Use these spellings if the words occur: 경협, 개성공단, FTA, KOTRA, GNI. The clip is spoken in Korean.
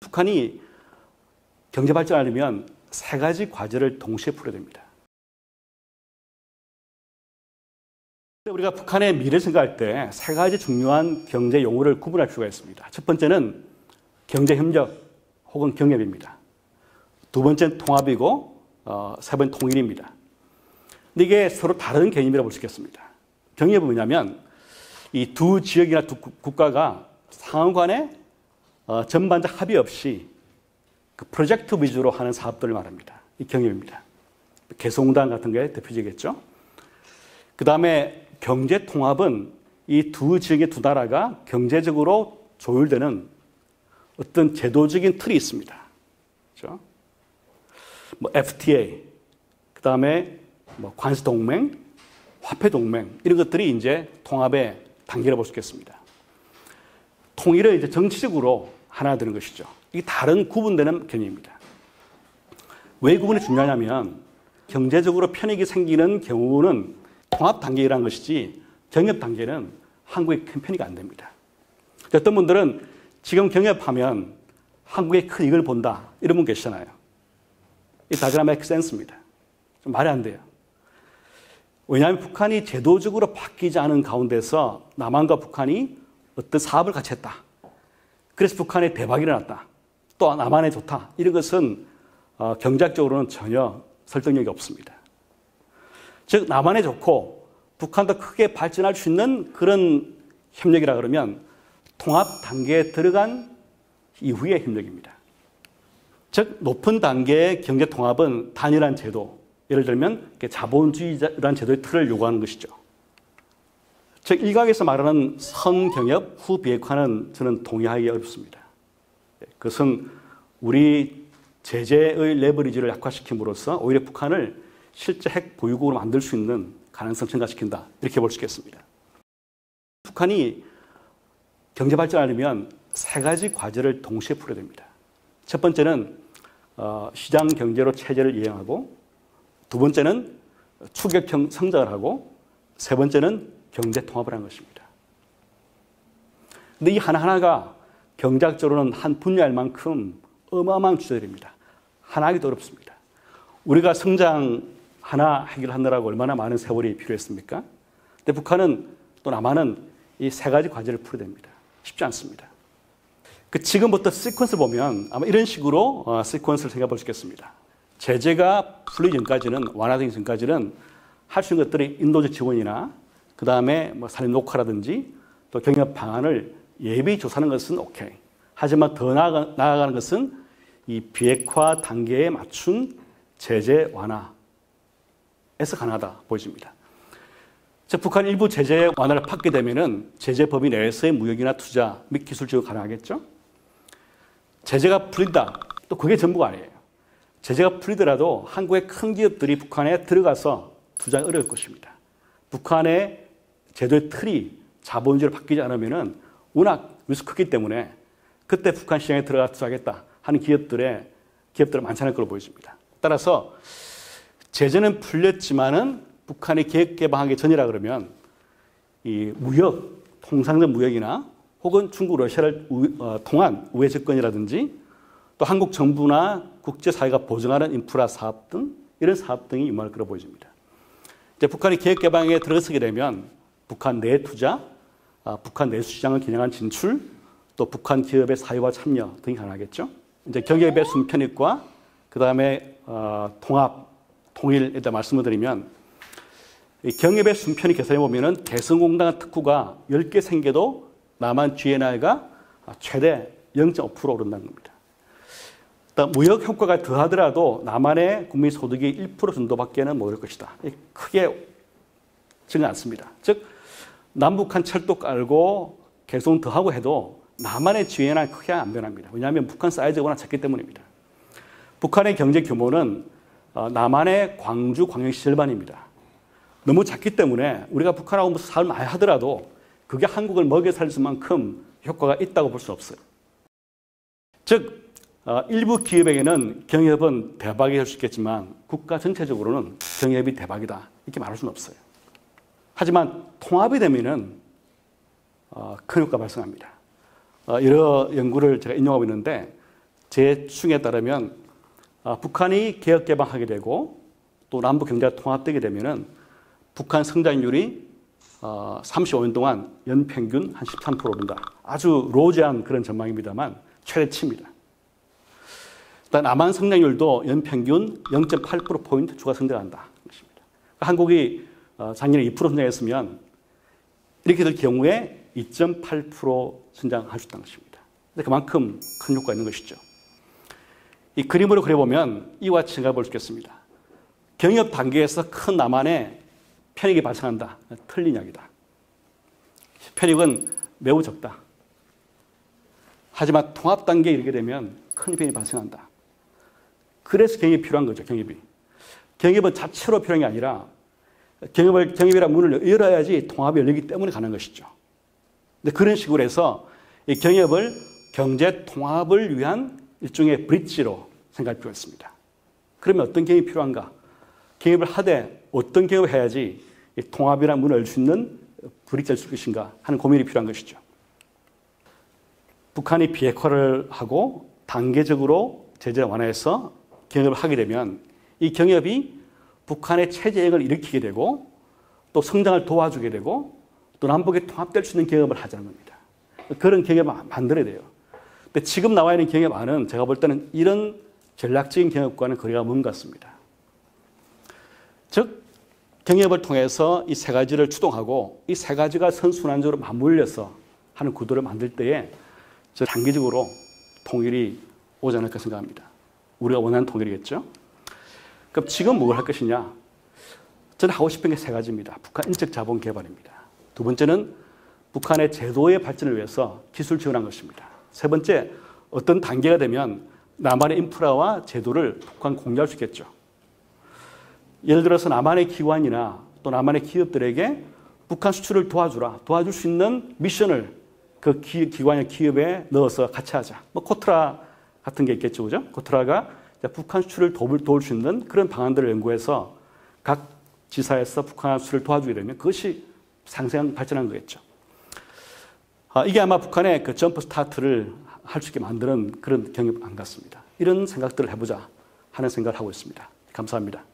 북한이 경제 발전하려면 세 가지 과제를 동시에 풀어야 됩니다. 우리가 북한의 미래를 생각할 때 세 가지 중요한 경제 용어를 구분할 수가 있습니다. 첫 번째는 경제협력 혹은 경협입니다. 두 번째는 통합이고 세 번째는 통일입니다. 근데 이게 서로 다른 개념이라고 볼 수 있겠습니다. 경협은 뭐냐면 이 두 지역이나 두 국가가 상호 간에 전반적 합의 없이 그 프로젝트 위주로 하는 사업들을 말합니다. 이 경협입니다. 개성공단 같은 게 대표적이겠죠. 그 다음에 경제통합은 이 두 지역의 두 나라가 경제적으로 조율되는 어떤 제도적인 틀이 있습니다. 그렇죠? 뭐 FTA, 그 다음에 뭐 관세동맹, 화폐동맹 이런 것들이 이제 통합의 단계를 볼 수 있겠습니다. 통일은 이제 정치적으로 하나 되는 것이죠. 이게 다른 구분되는 개념입니다. 왜 구분이 중요하냐면 경제적으로 편익이 생기는 경우는 통합 단계라는 것이지 경협 단계는 한국의 큰 편익이 안 됩니다. 어떤 분들은 지금 경협하면 한국의 큰 이익을 본다 이런 분 계시잖아요. 이 다그라마의 센스입니다. 좀 말이 안 돼요. 왜냐하면 북한이 제도적으로 바뀌지 않은 가운데서 남한과 북한이 어떤 사업을 같이 했다. 그래서 북한의 대박이 일어났다. 또 남한에 좋다. 이런 것은 경제학적으로는 전혀 설득력이 없습니다. 즉 남한에 좋고 북한도 크게 발전할 수 있는 그런 협력이라 그러면 통합 단계에 들어간 이후의 협력입니다. 즉 높은 단계의 경제 통합은 단일한 제도, 예를 들면 자본주의라는 제도의 틀을 요구하는 것이죠. 즉 일각에서 말하는 선경협, 후비핵화는 저는 동의하기 어렵습니다. 그것은 우리 제재의 레버리지를 약화시킴으로써 오히려 북한을 실제 핵 보유국으로 만들 수 있는 가능성을 증가시킨다. 이렇게 볼 수 있겠습니다. 북한이 경제 발전하려면 세 가지 과제를 동시에 풀어야 됩니다. 첫 번째는 시장 경제로 체제를 이행하고, 두 번째는 추격형 성장을 하고, 세 번째는 경제 통합을 하는 것입니다. 근데 이 하나하나가 경제학적으로는 한 분야일 만큼 어마어마한 주제들입니다. 하나 하기도 어렵습니다. 우리가 성장 하나 해결하느라고 얼마나 많은 세월이 필요했습니까? 근데 북한은 또 남한은 이 세 가지 과제를 풀어야 됩니다. 쉽지 않습니다. 그 지금부터 시퀀스를 보면 아마 이런 식으로 시퀀스를 생각해 볼 수 있겠습니다. 제재가 풀리 전까지는, 완화되기 전까지는 할 수 있는 것들이 인도적 지원이나 그 다음에 뭐 산업 녹화라든지 또 경협 방안을 예비 조사하는 것은 오케이. 하지만 더 나아가는 것은 이 비핵화 단계에 맞춘 제재 완화 에서 가능하다 보여집니다. 즉 북한 일부 제재 완화를 받게 되면은 제재 범위 내에서의 무역이나 투자 및 기술 지원 가능하겠죠. 제재가 풀린다. 또 그게 전부가 아니에요. 제재가 풀리더라도 한국의 큰 기업들이 북한에 들어가서 투자가 어려울 것입니다. 북한의 제도의 틀이 자본주의로 바뀌지 않으면은 워낙 리스크 크기 때문에 그때 북한 시장에 들어가 투자하겠다 하는 기업들이 많지 않을 걸로 보여집니다. 따라서 제재는 풀렸지만은 북한이 계획 개방하기 전이라 그러면 이 무역, 통상적 무역이나 혹은 중국, 러시아를 통한 우회 접근이라든지 또 한국 정부나 국제사회가 보증하는 인프라 사업 등 이런 사업 등이 임할 것으로 보입니다. 이제 북한이 계획 개방에 들어서게 되면 북한 내 투자, 북한 내수 시장을 겨냥한 진출, 또 북한 기업의 사회화 참여 등이 가능하겠죠. 이제 경협의 순편익과 그 다음에 통합 통일에 대해 말씀을 드리면 경협의 순편이 계산해 보면은 개성공단 특구가 10개 생겨도 남한 GNI가 최대 0.5% 오른다는 겁니다. 무역 효과가 더하더라도 남한의 국민 소득이 1% 정도밖에는 모를 것이다. 크게 증가 않습니다. 즉 남북한 철도 깔고 개성 더하고 해도 남한의 GNI 크게 안 변합니다. 왜냐하면 북한 사이즈가 워낙 작기 때문입니다. 북한의 경제 규모는 남한의 광주, 광역시 절반입니다. 너무 작기 때문에 우리가 북한하고 무슨 사업을 많이 하더라도 그게 한국을 먹여 살릴 만큼 효과가 있다고 볼 수 없어요. 즉 일부 기업에게는 경협은 대박이 될 수 있겠지만 국가 전체적으로는 경협이 대박이다 이렇게 말할 수는 없어요. 하지만 통합이 되면은 큰 효과가 발생합니다. 여러 연구를 제가 인용하고 있는데 제충에 따르면 북한이 개혁 개방하게 되고 또 남북 경제가 통합되게 되면은 북한 성장률이 35년 동안 연평균 한 13% 오른다. 아주 로지한 그런 전망입니다만 최대치입니다. 일단 남한 성장률도 연평균 0.8%포인트 추가 성장한다. 것입니다. 한국이 작년에 2% 성장했으면 이렇게 될 경우에 2.8% 성장할 수 있다는 것입니다. 그만큼 큰 효과가 있는 것이죠. 이 그림으로 그려보면 이와 같이 생각해 볼 수 있겠습니다. 경협 단계에서 큰 남한의 편익이 발생한다. 틀린 이야기다. 편익은 매우 적다. 하지만 통합 단계에 이르게 되면 큰 편익이 발생한다. 그래서 경협이 필요한 거죠. 경협이. 경협은 자체로 필요한 게 아니라 경협이란 문을 열어야지 통합이 열리기 때문에 가는 것이죠. 근데 그런 식으로 해서 이 경협을 경제 통합을 위한 일종의 브릿지로 생각할 필요가 있습니다. 그러면 어떤 경협이 필요한가? 경협을 하되 어떤 경협을 해야지 이 통합이라는 문을 열 수 있는 브릿지일 수 있으신가 하는 고민이 필요한 것이죠. 북한이 비핵화를 하고 단계적으로 제재를 완화해서 경협을 하게 되면 이 경협이 북한의 체제행을 일으키게 되고 또 성장을 도와주게 되고 또 남북이 통합될 수 있는 경협을 하자는 겁니다. 그런 경협을 만들어야 돼요. 근데 지금 나와 있는 경협 안은 제가 볼 때는 이런 전략적인 경협과는 거리가 먼 것 같습니다. 즉 경협을 통해서 이 세 가지를 추동하고 이 세 가지가 선순환적으로 맞물려서 하는 구도를 만들 때에 저 단기적으로 통일이 오지 않을까 생각합니다. 우리가 원하는 통일이겠죠. 그럼 지금 뭘 할 것이냐? 저는 하고 싶은 게 세 가지입니다. 북한 인적 자본 개발입니다. 두 번째는 북한의 제도의 발전을 위해서 기술 지원한 것입니다. 세 번째, 어떤 단계가 되면 남한의 인프라와 제도를 북한 공유할 수 있겠죠. 예를 들어서 남한의 기관이나 또 남한의 기업들에게 북한 수출을 도와주라, 도와줄 수 있는 미션을 그 기관이나 기업에 넣어서 같이 하자. 뭐 코트라 같은 게 있겠죠, 그죠? 코트라가 북한 수출을 도울 수 있는 그런 방안들을 연구해서 각 지사에서 북한 수출을 도와주게 되면 그것이 상생한 발전한 거겠죠. 이게 아마 북한의 그 점프 스타트를 할 수 있게 만드는 그런 경험 안 같습니다. 이런 생각들을 해보자 하는 생각을 하고 있습니다. 감사합니다.